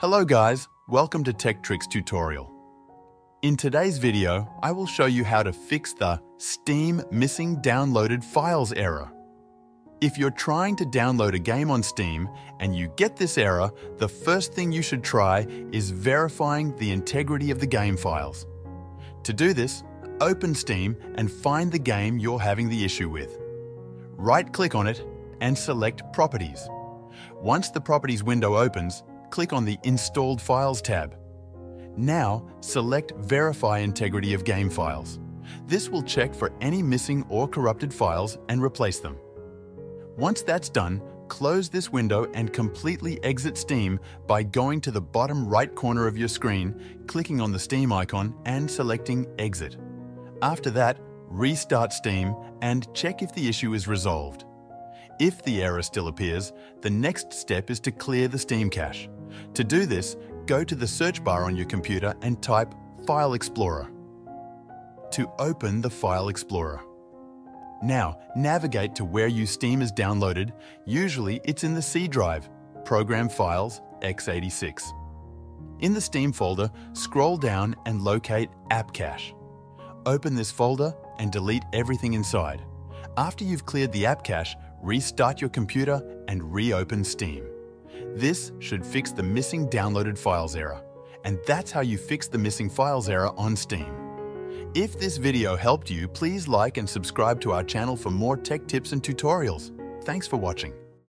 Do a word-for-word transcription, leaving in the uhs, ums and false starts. Hello guys, welcome to Tech Tricks tutorial. In today's video, I will show you how to fix the Steam missing downloaded files error. If you're trying to download a game on Steam and you get this error, the first thing you should try is verifying the integrity of the game files. To do this, open Steam and find the game you're having the issue with. Right-click on it and select Properties. Once the Properties window opens, click on the Installed Files tab. Now, select Verify Integrity of Game Files. This will check for any missing or corrupted files and replace them. Once that's done, close this window and completely exit Steam by going to the bottom right corner of your screen, clicking on the Steam icon and selecting Exit. After that, restart Steam and check if the issue is resolved. If the error still appears, the next step is to clear the Steam cache. To do this, go to the search bar on your computer and type File Explorer to open the File Explorer. Now, navigate to where your Steam is downloaded. Usually it's in the C drive, Program Files, x eighty-six. In the Steam folder, scroll down and locate App Cache. Open this folder and delete everything inside. After you've cleared the app cache, restart your computer and reopen Steam. This should fix the missing downloaded files error. And that's how you fix the missing files error on Steam. If this video helped you, please like and subscribe to our channel for more tech tips and tutorials. Thanks for watching.